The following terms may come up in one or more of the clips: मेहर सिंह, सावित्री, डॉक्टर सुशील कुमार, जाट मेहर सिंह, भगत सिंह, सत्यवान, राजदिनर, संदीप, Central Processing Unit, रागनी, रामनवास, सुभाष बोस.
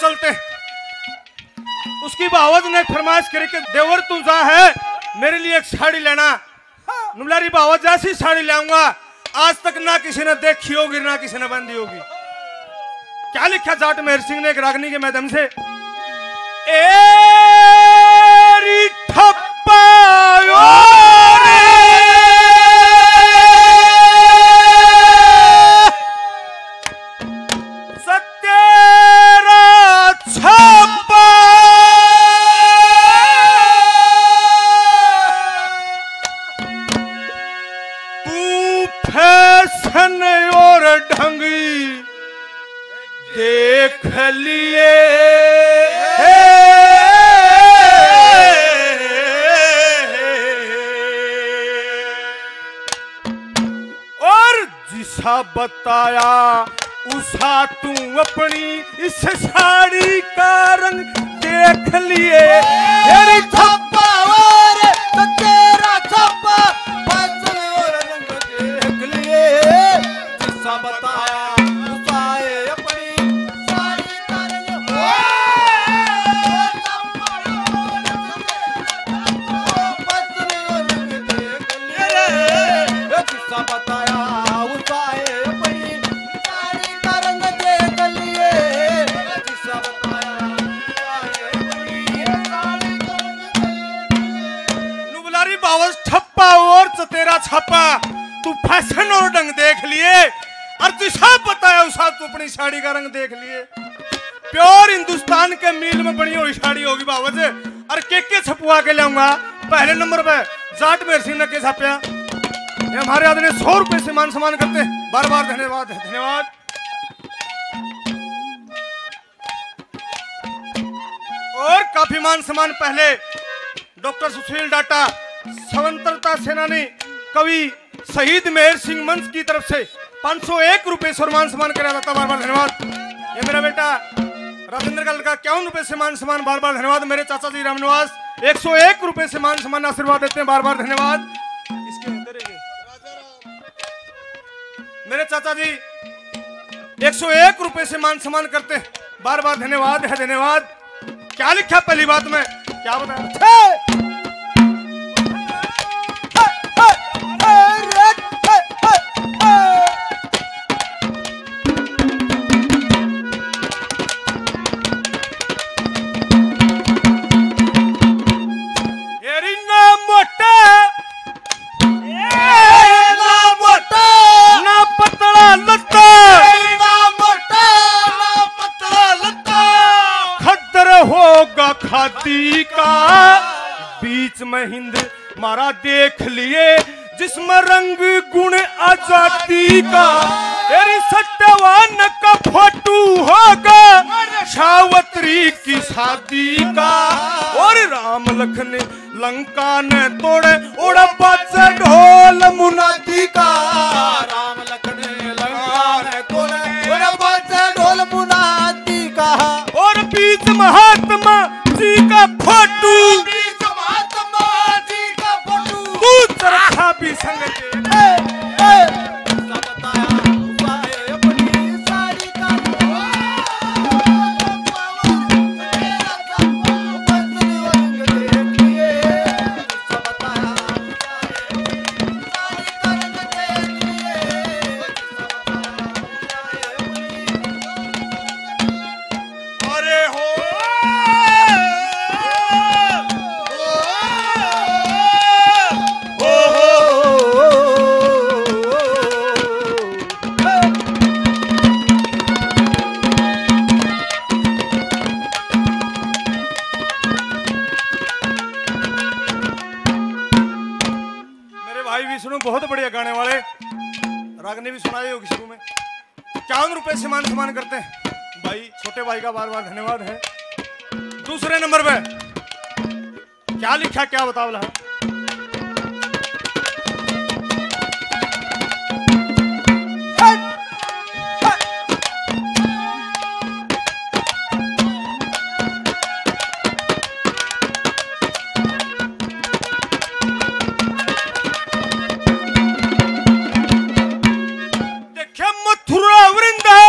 चलते। उसकी बावज ने फरमाइश करी कि देवर तू जा है मेरे लिए एक साड़ी लेना। नुमलारी बावज ऐसी साड़ी लाऊंगा आज तक ना किसी ने देखी होगी ना किसी ने बंदी होगी। क्या लिखा जाट मेहर सिंह ने एक रागनी के माध्यम से, एरी ठप्पा बताया उसा तू अपनी इस साड़ी का रंग देख लिए। तेरी छप्पा और तो तेरा छप्पा और रंग देख लिए। जिसा बताया उसा अपनी साड़ी का रंग देख लिए। जिसा बताया तेरा छापा तू फैशन और रंग देख लिए और तुझा बताया उस तू अपनी साड़ी का रंग देख लिए। प्योर हिंदुस्तान के मील में बनी हुई साड़ी होगी बाबा जी। और के छपवा के लाऊंगा। पहले नंबर पे जाट मेहर सिंह ने के छापया। हमारे आदमी 100 रुपए से मान सम्मान करते। बार बार धन्यवाद धन्यवाद। और काफी मान सम्मान पहले डॉक्टर सुशील डाटा स्वतंत्रता सेनानी कवि शहीद मेहर सिंह मंच की तरफ से 501 रुपए से मान सम्मान कराया जाता। बार बार धन्यवाद। ये मेरा बेटा राजदिनर का लड़का 51 रुपए से मान सम्मान। बार बार धन्यवाद। मेरे चाचा जी रामनवास 101 रुपए से मान सम्मान आशीर्वाद देते हैं। बार बार धन्यवाद। इसके अंदर मेरे चाचा जी 101 रुपए से मान सम्मान करते हैं। बार बार धन्यवाद है धन्यवाद। क्या लिखा पहली बात में क्या बताया, खाती का बीच में हिंद मारा देख लिए। जिसमें रंग गुण आजादी का तेरी सत्यवान का फोटू होगा। सावत्री की शादी का और राम लखन लंका ने तोड़े ओड़ा बाज ढोल मुनादी का। राम लखन लंका ने तोड़े ओड़ा बाज ढोल मुनादी का। और बीच महात्मा का फोटू तू चरखा भी संग करते हैं भाई। छोटे भाई का बार बार धन्यवाद है। दूसरे नंबर पे क्या लिखा क्या बताओ ला, देखे मथुरा वृंदा।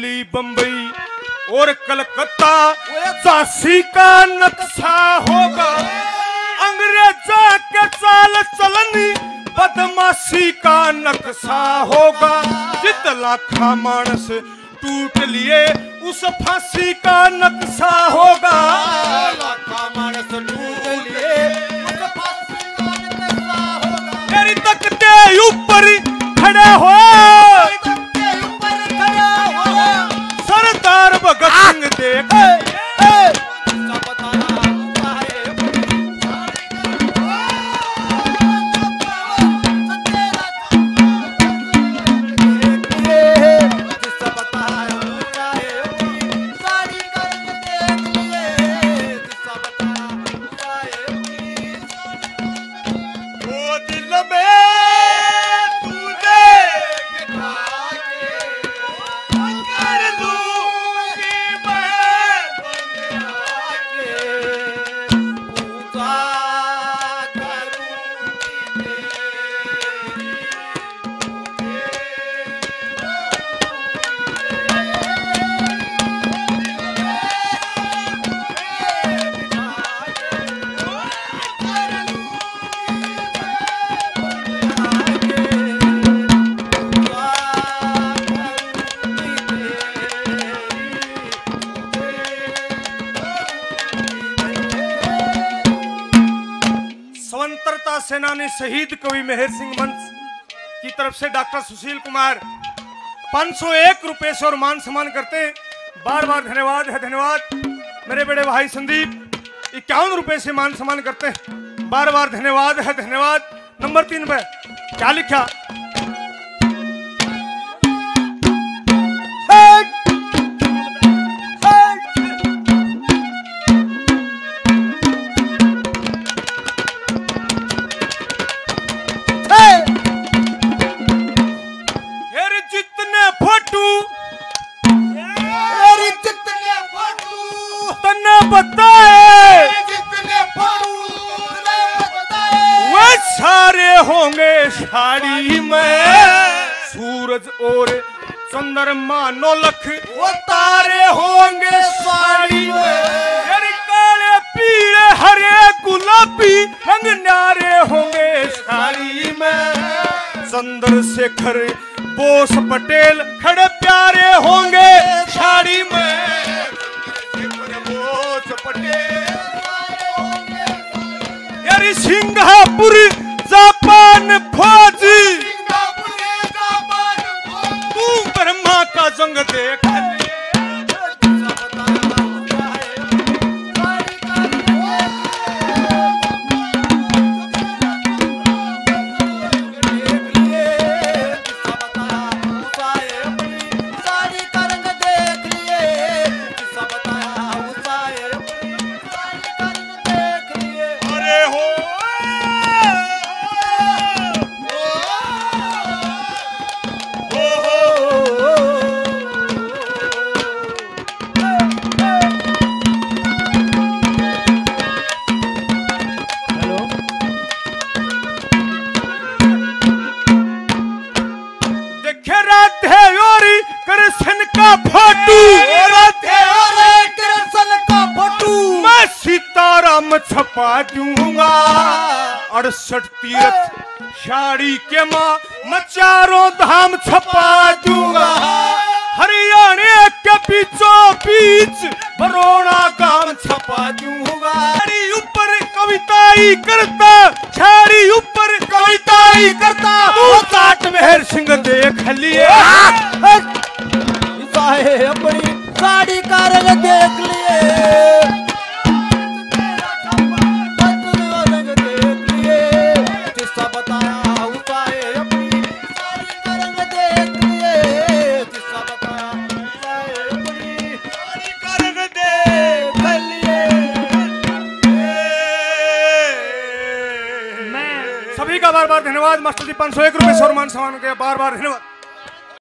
दिल्ली बंबई और कलकत्ता झांसी का नक्शा होगा। अंग्रेजा के चाल चलनी बदमाशी का नक्शा होगा। जित लाखा मानस टूट लिए उस फांसी का नक्शा होगा। लाखा मानस टूट लिए उस फांसी का नक्शा होगा। तेरी तकते ऊपर खड़े हो सरदार भगत सिंह देख। सेनानी शहीद कवि मेहर सिंह मंच की तरफ से डॉक्टर सुशील कुमार 501 रुपए से और मान सम्मान करते हैं। बार बार धन्यवाद है धन्यवाद। मेरे बड़े भाई संदीप 51 रुपए से मान सम्मान करते हैं। बार बार धन्यवाद है धन्यवाद। नंबर 3 पे क्या लिखा? साड़ी में सूरज और चंद्रमा नौलख वो तारे होंगे साड़ी में। काले पीले हरे गुलाबी रंग न्यारे होंगे साड़ी में। चंद्रशेखर बोस पटेल खड़े प्यारे होंगे साड़ी में। बोस पटेल यारी सिंगापुरी जापान फौजी तू ब्रह्मा का जंग देख। छपा दूंगा 68 तीर्थ साड़ी के माँ मैं चारों धाम छपा दूंगा। हरियाणा के बीचों बीच बरोड़ा गांव छपा दूंगा। साड़ी ऊपर कविताई करता साड़ी ऊपर कविताई करता जाट मेहर सिंह देख लिए। अपनी साड़ी का रंग देख लिए। बार बार धन्यवाद मास्टर जी 501 रुपए सम्मान के बार बार धन्यवाद।